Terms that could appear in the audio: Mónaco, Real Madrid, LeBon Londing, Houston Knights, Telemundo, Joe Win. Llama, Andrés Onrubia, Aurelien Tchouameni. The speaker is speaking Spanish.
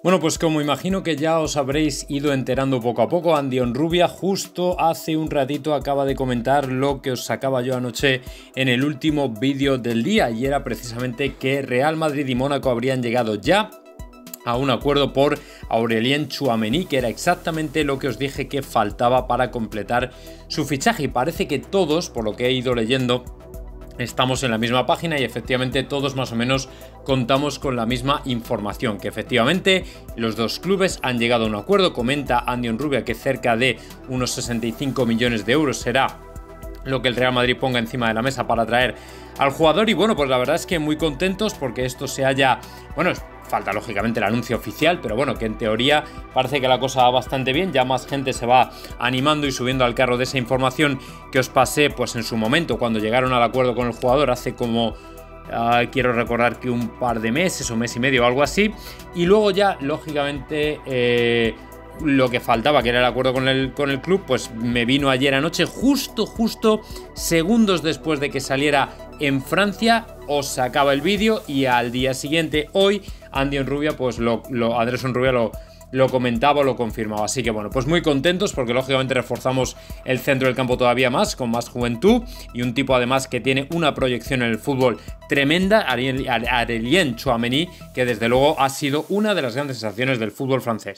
Bueno, pues como imagino que ya os habréis ido enterando poco a poco, Andrés Onrubia justo hace un ratito acaba de comentar lo que os sacaba yo anoche en el último vídeo del día, y era precisamente que Real Madrid y Mónaco habrían llegado ya a un acuerdo por Aurelien Tchouameni, que era exactamente lo que os dije que faltaba para completar su fichaje, y parece que todos, por lo que he ido leyendo, estamos en la misma página y efectivamente todos más o menos contamos con la misma información, que efectivamente los dos clubes han llegado a un acuerdo. Comenta Andrés Onrubia que cerca de unos 65 millones de euros será lo que el Real Madrid ponga encima de la mesa para traer al jugador, y bueno, pues la verdad es que muy contentos porque esto se haya, bueno, falta lógicamente el anuncio oficial, pero bueno, que en teoría parece que la cosa va bastante bien, ya más gente se va animando y subiendo al carro de esa información que os pasé pues en su momento cuando llegaron al acuerdo con el jugador hace como, quiero recordar que un par de meses o mes y medio o algo así, y luego ya lógicamente lo que faltaba, que era el acuerdo con el club, pues me vino ayer anoche, justo segundos después de que saliera en Francia. Os sacaba el vídeo y al día siguiente, hoy, Andrés Onrubia lo comentaba o lo confirmaba. Así que bueno, pues muy contentos porque lógicamente reforzamos el centro del campo todavía más, con más juventud, y un tipo además que tiene una proyección en el fútbol tremenda, Aurelien Tchouameni, que desde luego ha sido una de las grandes sensaciones del fútbol francés.